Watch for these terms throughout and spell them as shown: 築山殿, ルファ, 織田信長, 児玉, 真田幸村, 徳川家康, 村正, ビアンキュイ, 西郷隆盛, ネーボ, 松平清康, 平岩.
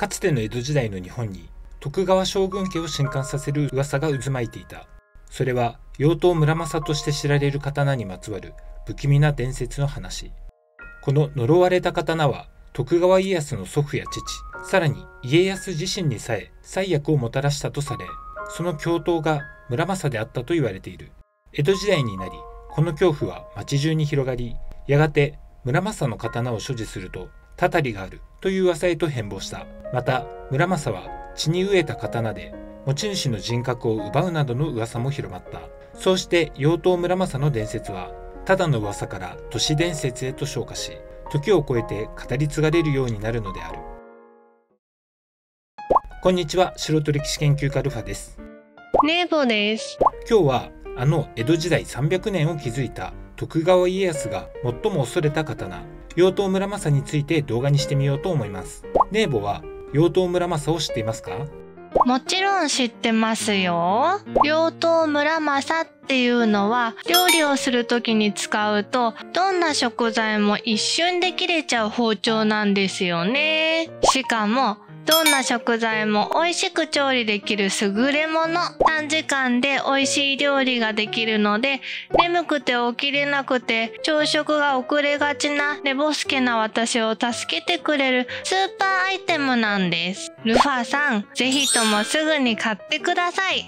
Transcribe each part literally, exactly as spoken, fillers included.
かつての江戸時代の日本に徳川将軍家を震撼させる噂が渦巻いていた。それは妖刀村正として知られる刀にまつわる不気味な伝説の話。この呪われた刀は徳川家康の祖父や父、さらに家康自身にさえ災厄をもたらしたとされ、その凶刀が村正であったと言われている。江戸時代になり、この恐怖は町中に広がり、やがて村正の刀を所持するとたたりがあるという噂へと変貌した。また村正は血に飢えた刀で持ち主の人格を奪うなどの噂も広まった。そうして妖刀村正の伝説はただの噂から都市伝説へと昇華し、時を超えて語り継がれるようになるのである。こんにちは、素人歴史研究家ルファです。ネーボです。今日はあの江戸時代さんびゃくねんを築いた徳川家康が最も恐れた刀、妖刀村正について動画にしてみようと思います。ネーボは妖刀村正を知っていますか？もちろん知ってますよ。妖刀村正っていうのは料理をする時に使うとどんな食材も一瞬で切れちゃう包丁なんですよね。しかもどんな食材も美味しく調理できる優れもの。短時間で美味しい料理ができるので、眠くて起きれなくて朝食が遅れがちな寝ぼすけな私を助けてくれるスーパーアイテムなんです。ルファさん、ぜひともすぐに買ってください。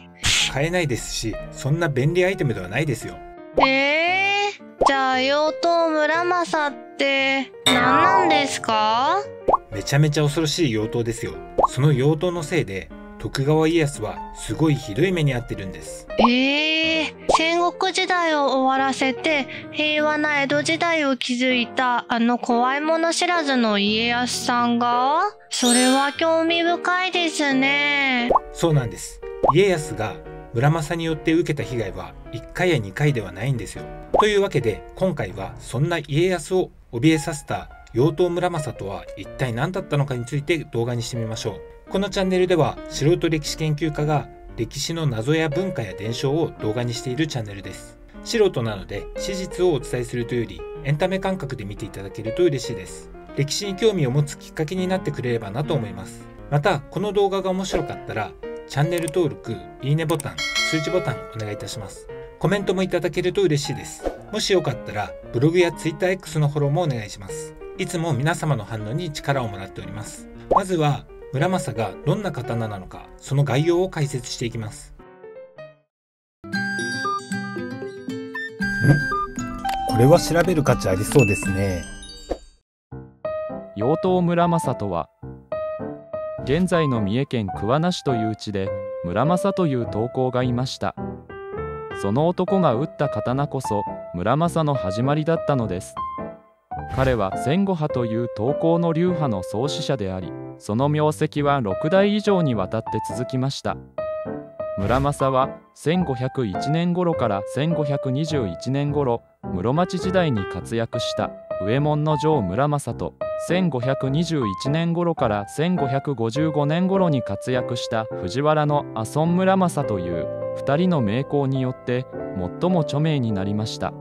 買えないですし、そんな便利アイテムではないですよ。えー、じゃあ妖刀村正って何なんですか？めちゃめちゃ恐ろしい妖刀ですよ。その妖刀のせいで徳川家康はすごいひどい目に遭ってるんです。えー、戦国時代を終わらせて平和な江戸時代を築いたあの怖いもの知らずの家康さんが？それは興味深いですね。そうなんです。家康が村正によって受けた被害はいっかいやにかいではないんですよ。というわけで今回はそんな家康を怯えさせた妖刀村正とは一体何だったのかについて動画にしてみましょう。このチャンネルでは素人歴史研究家が歴史の謎や文化や伝承を動画にしているチャンネルです。素人なので史実をお伝えするというよりエンタメ感覚で見ていただけると嬉しいです。歴史に興味を持つきっかけになってくれればなと思います。またこの動画が面白かったらチャンネル登録、いいねボタン、通知ボタンお願いいたします。コメントもいただけると嬉しいです。もしよかったらブログや ツイッターエックス のフォローもお願いします。いつも皆様の反応に力をもらっております。まずは村正がどんな刀なのか、その概要を解説していきます。これは調べる価値ありそうですね。妖刀村正とは現在の三重県桑名市という地で村正という刀工がいました。その男が打った刀こそ村正の始まりだったのです。彼は千五派という刀工の流派の創始者であり、その名跡はろくだい以上にわたって続きました。村正はせんごひゃくいちねん頃からせんごひゃくにじゅういちねん頃、室町時代に活躍した右衛門の城村正と、せんごひゃくにじゅういちねん頃からせんごひゃくごじゅうごねん頃に活躍した藤原の阿孫村正というふたりの名工によって最も著名になりました。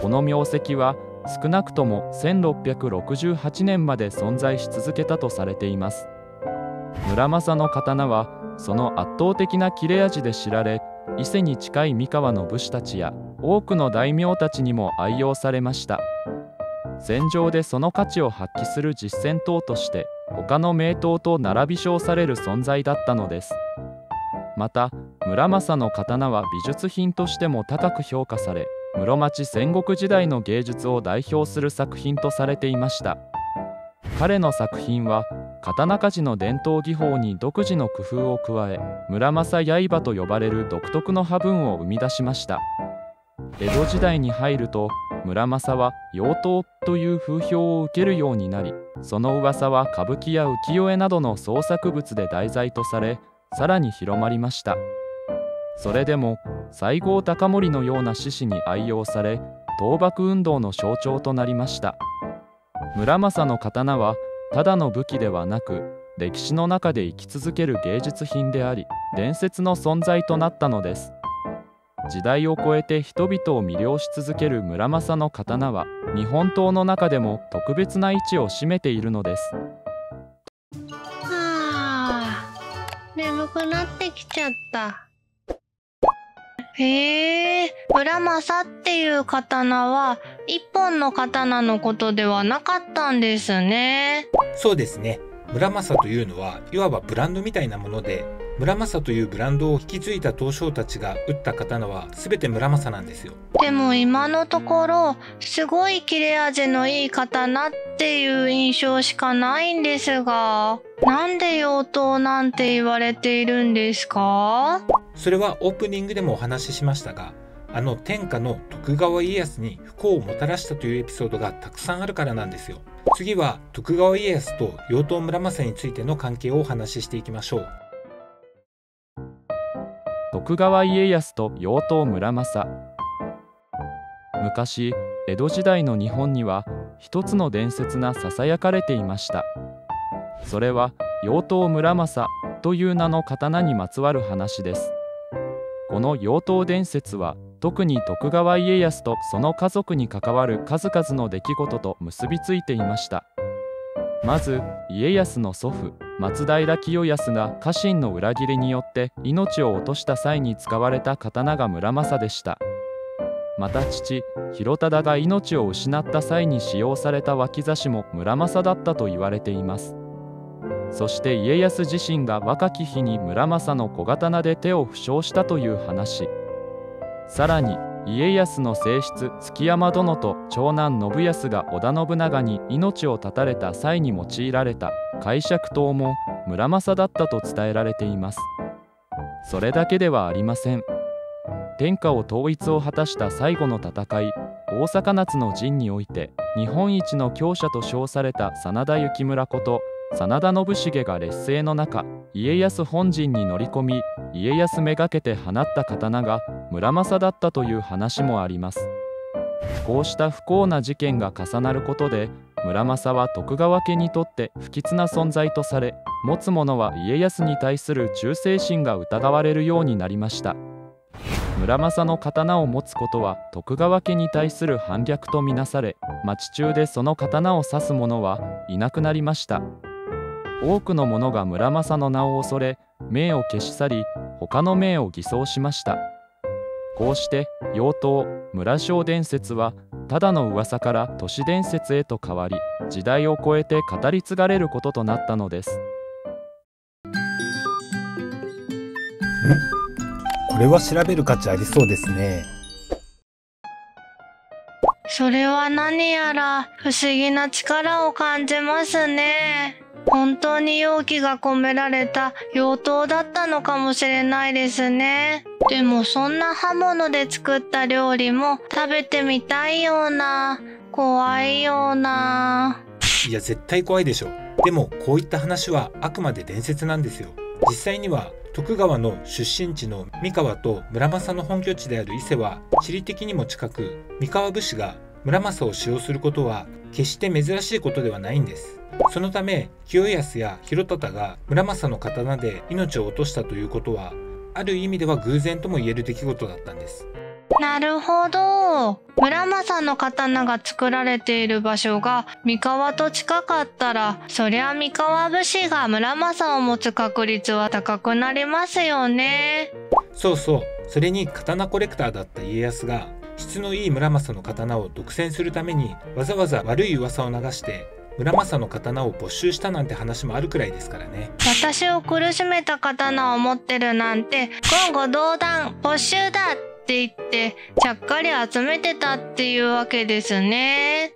この名跡は少なくともせんろっぴゃくろくじゅうはちねんまで存在し続けたとされています。村正の刀はその圧倒的な切れ味で知られ、伊勢に近い三河の武士たちや多くの大名たちにも愛用されました。戦場でその価値を発揮する実戦刀として他の名刀と並び称される存在だったのです。また村正の刀は美術品としても高く評価され、室町戦国時代の芸術を代表する作品とされていました。彼の作品は刀鍛冶の伝統技法に独自の工夫を加え、村正刃と呼ばれる独特の刃文を生み出しました。江戸時代に入ると村正は妖刀という風評を受けるようになり、その噂は歌舞伎や浮世絵などの創作物で題材とされ、さらに広まりました。それでも西郷隆盛のような志士に愛用され、倒幕運動の象徴となりました。村正の刀はただの武器ではなく、歴史の中で生き続ける芸術品であり、伝説の存在となったのです。時代を超えて人々を魅了し続ける村正の刀は日本刀の中でも特別な位置を占めているのです。眠くなってきちゃった。へえ、浦正っていう刀は一本の刀のことではなかったんですね。そうですね。村正というのはいわばブランドみたいなもので、村正というブランドを引き継いだ刀匠たちが打った刀は全て村正なんですよ。でも今のところすごい切れ味のいい刀っていう印象しかないんですが、なんで妖刀なんて言われているんですか？それはオープニングでもお話ししましたが、あの天下の徳川家康に不幸をもたらしたというエピソードがたくさんあるからなんですよ。次は徳川家康と妖刀村正についての関係をお話ししていきましょう。徳川家康と妖刀村正。昔、江戸時代の日本には一つの伝説がささやかれていました。それは妖刀村正という名の刀にまつわる話です。この妖刀伝説は特に徳川家康とその家族に関わる数々の出来事と結びついていました。まず、家康の祖父松平清康が家臣の裏切りによって命を落とした際に使われた刀が村正でした。また父広忠が命を失った際に使用された脇差しも村正だったと言われています。そして家康自身が若き日に村正の小刀で手を負傷したという話。さらに家康の正室築山殿と長男信康が織田信長に命を絶たれた際に用いられた介錯刀も村正だったと伝えられています。それだけではありません。天下を統一を果たした最後の戦い、大坂夏の陣において日本一の強者と称された真田幸村こと真田信繁が劣勢の中、家康本陣に乗り込み、家康めがけて放った刀が村正だったという話もあります。こうした不幸な事件が重なることで、村正は徳川家にとって不吉な存在とされ、持つ者は家康に対する忠誠心が疑われるようになりました。村正の刀を持つことは徳川家に対する反逆とみなされ、町中でその刀を刺す者はいなくなりました。多くの者が村正の名を恐れ、名を消し去り、他の名を偽装しました。こうして妖刀村正伝説はただの噂から都市伝説へと変わり、時代を超えて語り継がれることとなったのです。これは調べる価値ありそうですね。それは何やら不思議な力を感じますね。本当に妖気が込められた妖刀だったのかもしれないですね。でもそんな刃物で作った料理も食べてみたいような、怖いような。いや絶対怖いでしょ。でもこういった話はあくまで伝説なんですよ。実際には徳川の出身地の三河と村正の本拠地である伊勢は地理的にも近く、三河武士が村正を使用することは決して珍しいことではないんです。そのため清康や広忠が村正の刀で命を落としたということは、ある意味では偶然とも言える出来事だったんです。なるほど。村正の刀が作られている場所が三河と近かったら、そりゃ三河武士が村正を持つ確率は高くなりますよね。そうそう。それに刀コレクターだった家康が質のいい村正の刀を独占するために、わざわざ悪い噂を流して村正の刀を没収したなんて話もあるくらいですからね。私を苦しめた刀を持ってるなんて言語道断、没収だって言ってちゃっかり集めてたっていうわけですね。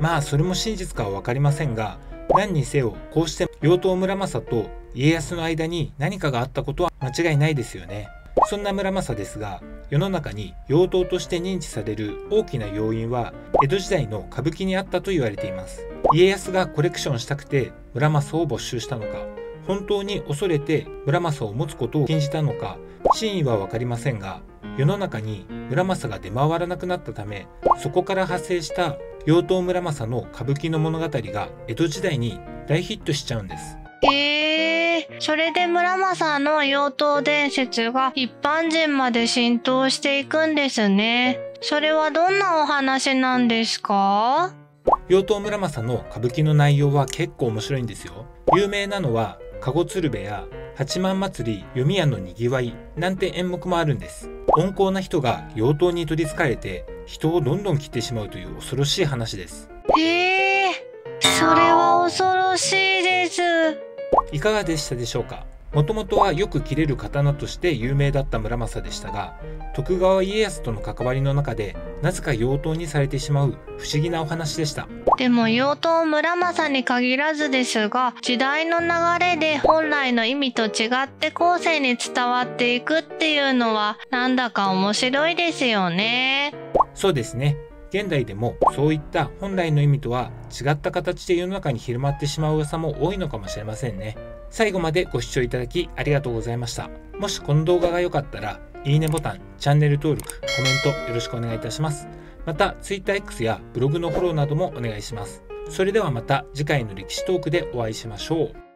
まあそれも真実かは分かりませんが、何にせよこうして妖刀村正と家康の間に何かがあったことは間違いないですよね。そんな村正ですが、世の中に妖刀として認知される大きな要因は江戸時代の歌舞伎にあったと言われています。家康がコレクションしたくて村正を没収したのか、本当に恐れて村正を持つことを禁じたのか、真意は分かりませんが、世の中に村正が出回らなくなったため、そこから派生した妖刀村正の歌舞伎の物語が江戸時代に大ヒットしちゃうんです。えー、それで村正の妖刀伝説が一般人まで浸透していくんですね。それはどんなお話なんですか？妖刀村正の歌舞伎の内容は結構面白いんですよ。有名なのは「駕籠鶴瓶」や八幡祭り、読み屋のにぎわいなんて演目もあるんです。温厚な人が妖刀に取りつかれて人をどんどん切ってしまうという恐ろしい話です。へえ、それは恐ろしいです。いかがでしたでしょうか。もともとはよく切れる刀として有名だった村正でしたが、徳川家康との関わりの中でなぜか妖刀にされてしまう不思議なお話でした。でも妖刀村正に限らずですが、時代の流れで本来の意味と違って後世に伝わっていくっていうのはなんだか面白いですよね。そうですね。現代でもそういった本来の意味とは違った形で世の中に広まってしまう噂も多いのかもしれませんね。最後までご視聴いただきありがとうございました。もしこの動画が良かったら、いいねボタン、チャンネル登録、コメントよろしくお願いいたします。また ツイッターエックス やブログのフォローなどもお願いします。それではまた次回の歴史トークでお会いしましょう。